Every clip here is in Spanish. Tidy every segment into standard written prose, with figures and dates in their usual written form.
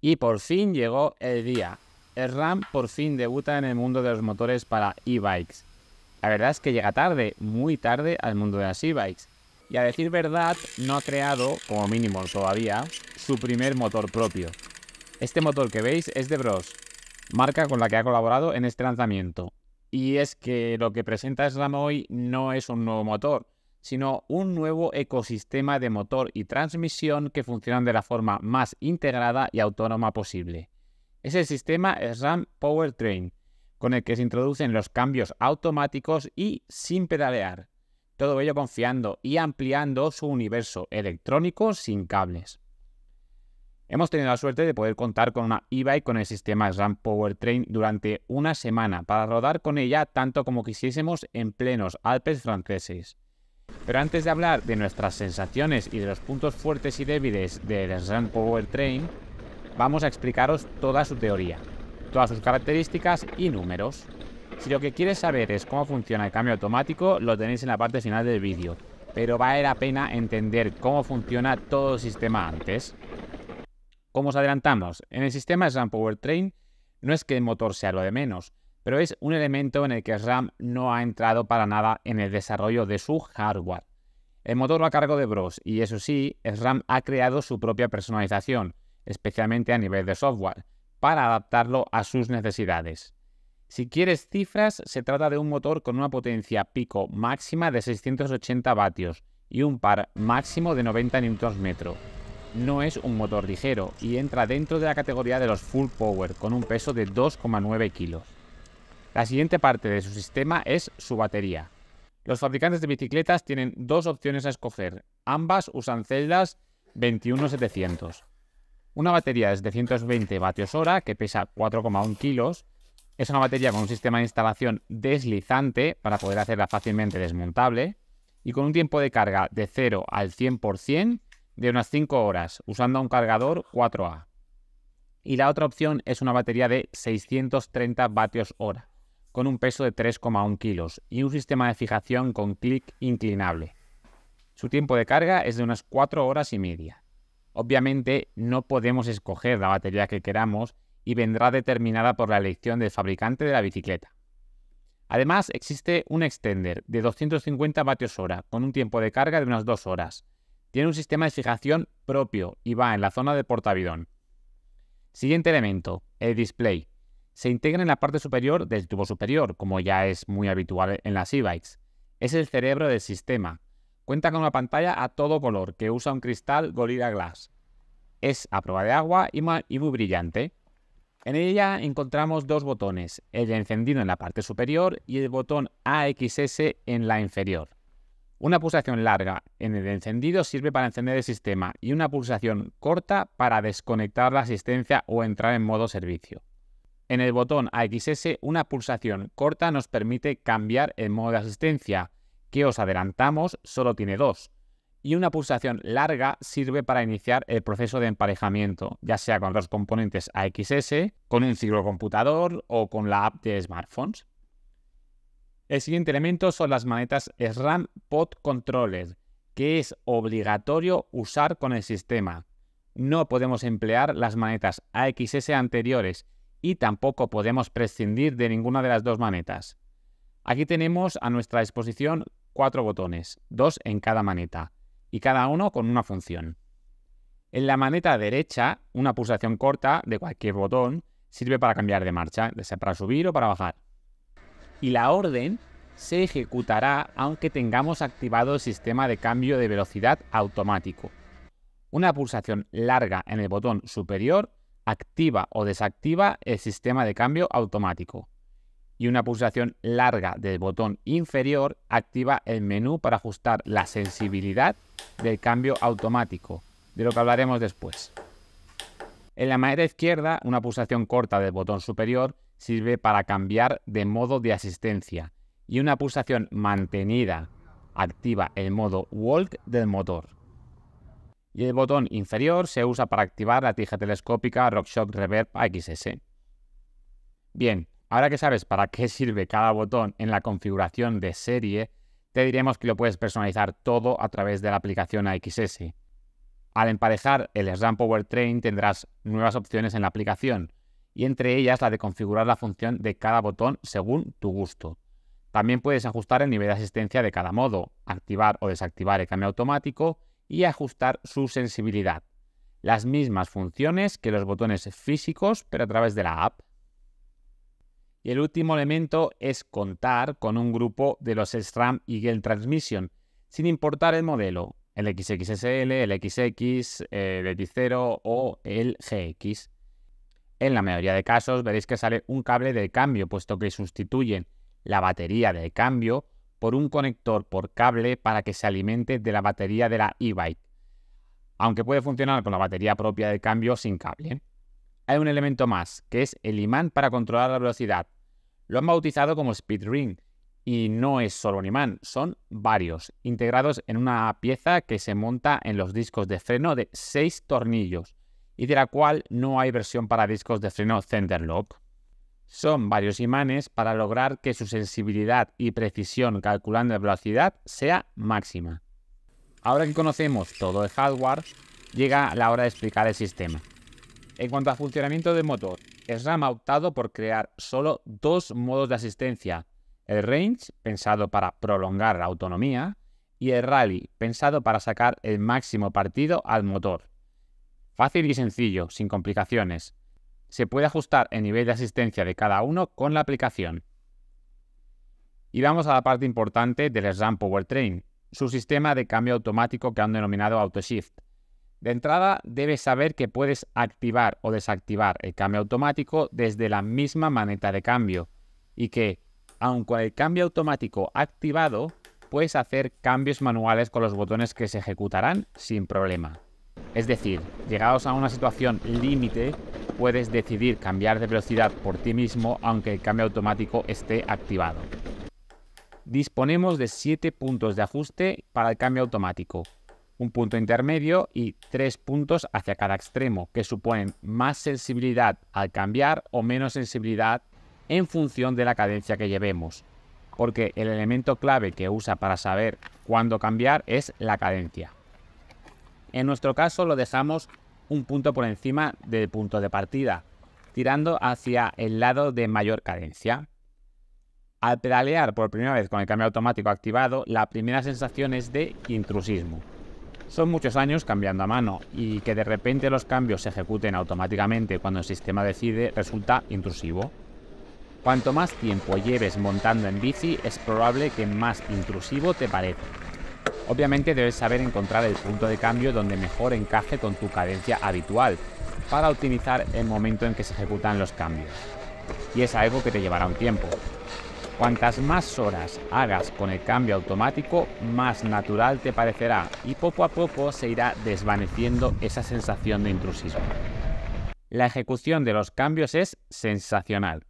Y por fin llegó el día. SRAM por fin debuta en el mundo de los motores para e-bikes. La verdad es que llega tarde, muy tarde, al mundo de las e-bikes. Y a decir verdad, no ha creado, como mínimo todavía, su primer motor propio. Este motor que veis es de Brose, marca con la que ha colaborado en este lanzamiento. Y es que lo que presenta SRAM hoy no es un nuevo motor, sino un nuevo ecosistema de motor y transmisión que funcionan de la forma más integrada y autónoma posible. Es el sistema SRAM Powertrain, con el que se introducen los cambios automáticos y sin pedalear. Todo ello confiando y ampliando su universo electrónico sin cables. Hemos tenido la suerte de poder contar con una e-bike con el sistema SRAM Powertrain durante una semana para rodar con ella tanto como quisiésemos en plenos Alpes franceses. Pero antes de hablar de nuestras sensaciones y de los puntos fuertes y débiles del SRAM Powertrain, vamos a explicaros toda su teoría, todas sus características y números. Si lo que quieres saber es cómo funciona el cambio automático, lo tenéis en la parte final del vídeo, pero vale la pena entender cómo funciona todo el sistema antes. Como os adelantamos, en el sistema SRAM Powertrain no es que el motor sea lo de menos, pero es un elemento en el que SRAM no ha entrado para nada en el desarrollo de su hardware. El motor va a cargo de Brose y eso sí, SRAM ha creado su propia personalización, especialmente a nivel de software, para adaptarlo a sus necesidades. Si quieres cifras, se trata de un motor con una potencia pico máxima de 680 vatios y un par máximo de 90 Nm. No es un motor ligero y entra dentro de la categoría de los full power con un peso de 2,9 kilos. La siguiente parte de su sistema es su batería. Los fabricantes de bicicletas tienen dos opciones a escoger, ambas usan celdas 21700. Una batería de 720 vatios hora que pesa 4,1 kilos. Es una batería con un sistema de instalación deslizante para poder hacerla fácilmente desmontable y con un tiempo de carga de 0 al 100% de unas 5 horas usando un cargador 4A. Y la otra opción es una batería de 630 vatios hora con un peso de 3,1 kilos y un sistema de fijación con clic inclinable. Su tiempo de carga es de unas 4 horas y media. Obviamente no podemos escoger la batería que queramos y vendrá determinada por la elección del fabricante de la bicicleta. Además existe un extender de 250 vatios hora con un tiempo de carga de unas 2 horas. Tiene un sistema de fijación propio y va en la zona de portavidón. Siguiente elemento, el display. Se integra en la parte superior del tubo superior, como ya es muy habitual en las e-bikes. Es el cerebro del sistema. Cuenta con una pantalla a todo color que usa un cristal Gorilla Glass. Es a prueba de agua y muy brillante. En ella encontramos dos botones, el de encendido en la parte superior y el botón AXS en la inferior. Una pulsación larga en el encendido sirve para encender el sistema y una pulsación corta para desconectar la asistencia o entrar en modo servicio. En el botón AXS, una pulsación corta nos permite cambiar el modo de asistencia, que os adelantamos solo tiene 2, y una pulsación larga sirve para iniciar el proceso de emparejamiento, ya sea con los componentes AXS, con un ciclocomputador o con la app de smartphones. El siguiente elemento son las manetas SRAM Pod Controller, que es obligatorio usar con el sistema. No podemos emplear las manetas AXS anteriores y tampoco podemos prescindir de ninguna de las dos manetas. Aquí tenemos a nuestra disposición 4 botones, 2 en cada maneta, y cada uno con una función. En la maneta derecha, una pulsación corta de cualquier botón sirve para cambiar de marcha, ya sea para subir o para bajar. Y la orden se ejecutará aunque tengamos activado el sistema de cambio de velocidad automático. Una pulsación larga en el botón superior activa o desactiva el sistema de cambio automático. Y una pulsación larga del botón inferior activa el menú para ajustar la sensibilidad del cambio automático, de lo que hablaremos después. En la maneta izquierda, una pulsación corta del botón superior sirve para cambiar de modo de asistencia y una pulsación mantenida activa el modo walk del motor. Y el botón inferior se usa para activar la tija telescópica RockShox Reverb AXS. Bien. Ahora que sabes para qué sirve cada botón en la configuración de serie, te diremos que lo puedes personalizar todo a través de la aplicación AXS. Al emparejar el SRAM Powertrain tendrás nuevas opciones en la aplicación y entre ellas la de configurar la función de cada botón según tu gusto. También puedes ajustar el nivel de asistencia de cada modo, activar o desactivar el cambio automático y ajustar su sensibilidad. Las mismas funciones que los botones físicos, pero a través de la app. Y el último elemento es contar con un grupo de los SRAM Eagle Transmission, sin importar el modelo, el XXSL, el XX, el X0 o el GX. En la mayoría de casos veréis que sale un cable de cambio, puesto que sustituyen la batería de cambio por un conector por cable para que se alimente de la batería de la e-bike, aunque puede funcionar con la batería propia de cambio sin cable. Hay un elemento más, que es el imán para controlar la velocidad. Lo han bautizado como Speed Ring, y no es solo un imán, son varios, integrados en una pieza que se monta en los discos de freno de 6 tornillos, y de la cual no hay versión para discos de freno Centerlock. Son varios imanes para lograr que su sensibilidad y precisión calculando la velocidad sea máxima. Ahora que conocemos todo el hardware, llega la hora de explicar el sistema. En cuanto al funcionamiento del motor, SRAM ha optado por crear solo dos modos de asistencia: el Range, pensado para prolongar la autonomía, y el Rally, pensado para sacar el máximo partido al motor. Fácil y sencillo, sin complicaciones. Se puede ajustar el nivel de asistencia de cada uno con la aplicación. Y vamos a la parte importante del SRAM Powertrain, su sistema de cambio automático que han denominado AutoShift. De entrada, debes saber que puedes activar o desactivar el cambio automático desde la misma maneta de cambio y que, aun con el cambio automático activado, puedes hacer cambios manuales con los botones que se ejecutarán sin problema. Es decir, llegados a una situación límite, puedes decidir cambiar de velocidad por ti mismo aunque el cambio automático esté activado. Disponemos de 7 puntos de ajuste para el cambio automático, un punto intermedio y 3 puntos hacia cada extremo, que suponen más sensibilidad al cambiar o menos sensibilidad en función de la cadencia que llevemos, porque el elemento clave que usa para saber cuándo cambiar es la cadencia. En nuestro caso lo dejamos un punto por encima del punto de partida, tirando hacia el lado de mayor cadencia. Al pedalear por primera vez con el cambio automático activado, la primera sensación es de intrusismo. Son muchos años cambiando a mano y que de repente los cambios se ejecuten automáticamente cuando el sistema decide resulta intrusivo. Cuanto más tiempo lleves montando en bici, es probable que más intrusivo te parezca. Obviamente debes saber encontrar el punto de cambio donde mejor encaje con tu cadencia habitual para optimizar el momento en que se ejecutan los cambios. Y es algo que te llevará un tiempo. Cuantas más horas hagas con el cambio automático, más natural te parecerá y poco a poco se irá desvaneciendo esa sensación de intrusismo. La ejecución de los cambios es sensacional.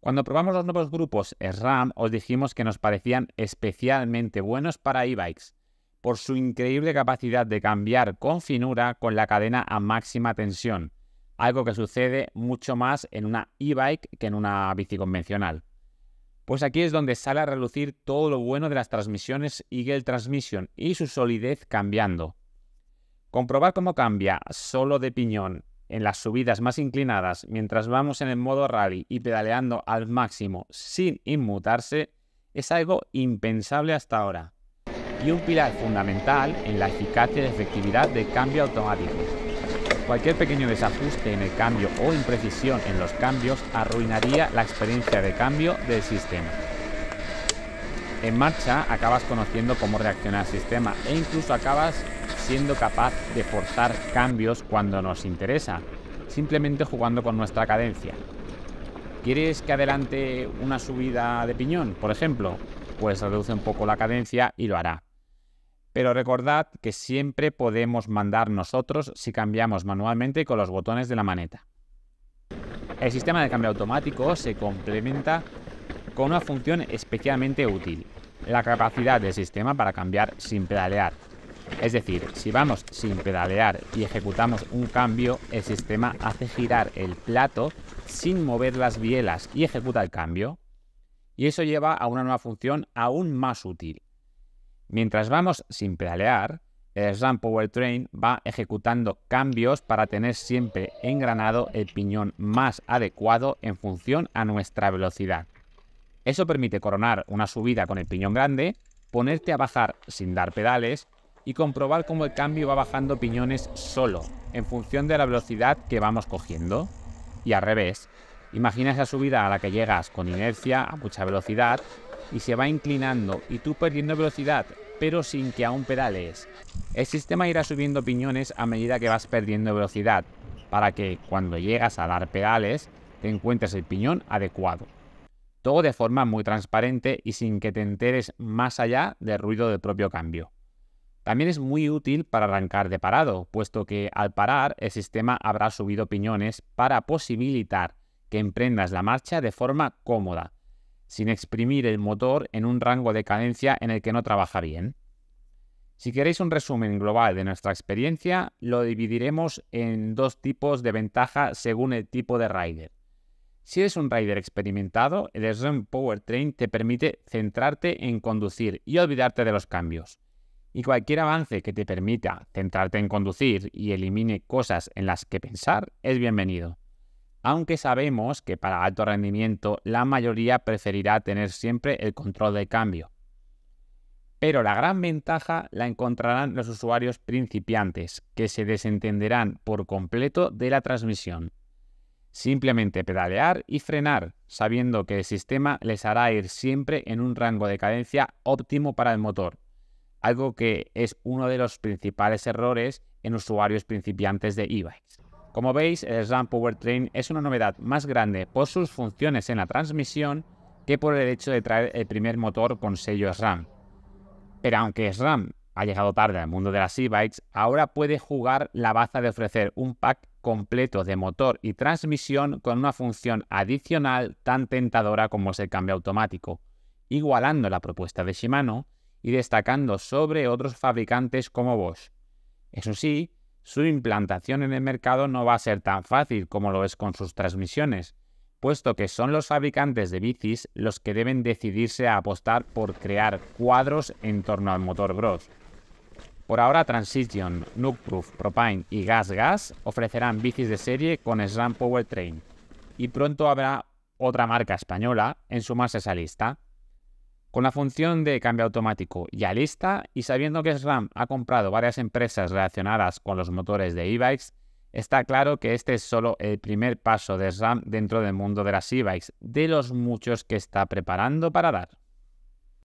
Cuando probamos los nuevos grupos SRAM os dijimos que nos parecían especialmente buenos para e-bikes, por su increíble capacidad de cambiar con finura con la cadena a máxima tensión, algo que sucede mucho más en una e-bike que en una bici convencional. Pues aquí es donde sale a relucir todo lo bueno de las transmisiones Eagle Transmission y su solidez cambiando. Comprobar cómo cambia solo de piñón en las subidas más inclinadas mientras vamos en el modo rally y pedaleando al máximo sin inmutarse es algo impensable hasta ahora. Y un pilar fundamental en la eficacia y efectividad del cambio automático. Cualquier pequeño desajuste en el cambio o imprecisión en los cambios arruinaría la experiencia de cambio del sistema. En marcha acabas conociendo cómo reacciona el sistema e incluso acabas siendo capaz de forzar cambios cuando nos interesa, simplemente jugando con nuestra cadencia. ¿Quieres que adelante una subida de piñón, por ejemplo? Pues reduce un poco la cadencia y lo hará. Pero recordad que siempre podemos mandar nosotros si cambiamos manualmente con los botones de la maneta. El sistema de cambio automático se complementa con una función especialmente útil, la capacidad del sistema para cambiar sin pedalear. Es decir, si vamos sin pedalear y ejecutamos un cambio, el sistema hace girar el plato sin mover las bielas y ejecuta el cambio. Y eso lleva a una nueva función aún más útil. Mientras vamos sin pedalear, el SRAM Powertrain va ejecutando cambios para tener siempre engranado el piñón más adecuado en función a nuestra velocidad. Eso permite coronar una subida con el piñón grande, ponerte a bajar sin dar pedales y comprobar cómo el cambio va bajando piñones solo, en función de la velocidad que vamos cogiendo. Y al revés, imagina esa subida a la que llegas con inercia a mucha velocidad y se va inclinando y tú perdiendo velocidad, pero sin que aún pedales. El sistema irá subiendo piñones a medida que vas perdiendo velocidad, para que cuando llegas a dar pedales te encuentres el piñón adecuado. Todo de forma muy transparente y sin que te enteres más allá del ruido del propio cambio. También es muy útil para arrancar de parado, puesto que al parar el sistema habrá subido piñones para posibilitar que emprendas la marcha de forma cómoda, sin exprimir el motor en un rango de cadencia en el que no trabaja bien. Si queréis un resumen global de nuestra experiencia, lo dividiremos en dos tipos de ventaja según el tipo de rider. Si eres un rider experimentado, el SRAM Powertrain te permite centrarte en conducir y olvidarte de los cambios. Y cualquier avance que te permita centrarte en conducir y elimine cosas en las que pensar es bienvenido. Aunque sabemos que para alto rendimiento la mayoría preferirá tener siempre el control del cambio. Pero la gran ventaja la encontrarán los usuarios principiantes, que se desentenderán por completo de la transmisión. Simplemente pedalear y frenar, sabiendo que el sistema les hará ir siempre en un rango de cadencia óptimo para el motor, algo que es uno de los principales errores en usuarios principiantes de e-bikes. Como veis, el SRAM Powertrain es una novedad más grande por sus funciones en la transmisión que por el hecho de traer el primer motor con sello SRAM. Pero aunque SRAM ha llegado tarde al mundo de las e-bikes, ahora puede jugar la baza de ofrecer un pack completo de motor y transmisión con una función adicional tan tentadora como es el cambio automático, igualando la propuesta de Shimano y destacando sobre otros fabricantes como Bosch. Eso sí, su implantación en el mercado no va a ser tan fácil como lo es con sus transmisiones, puesto que son los fabricantes de bicis los que deben decidirse a apostar por crear cuadros en torno al motor Brose. Por ahora Transition, Nukeproof, Propain y Gas Gas ofrecerán bicis de serie con SRAM Powertrain, y pronto habrá otra marca española en sumarse a esa lista. Con la función de cambio automático ya lista y sabiendo que SRAM ha comprado varias empresas relacionadas con los motores de e-bikes, está claro que este es solo el primer paso de SRAM dentro del mundo de las e-bikes, de los muchos que está preparando para dar.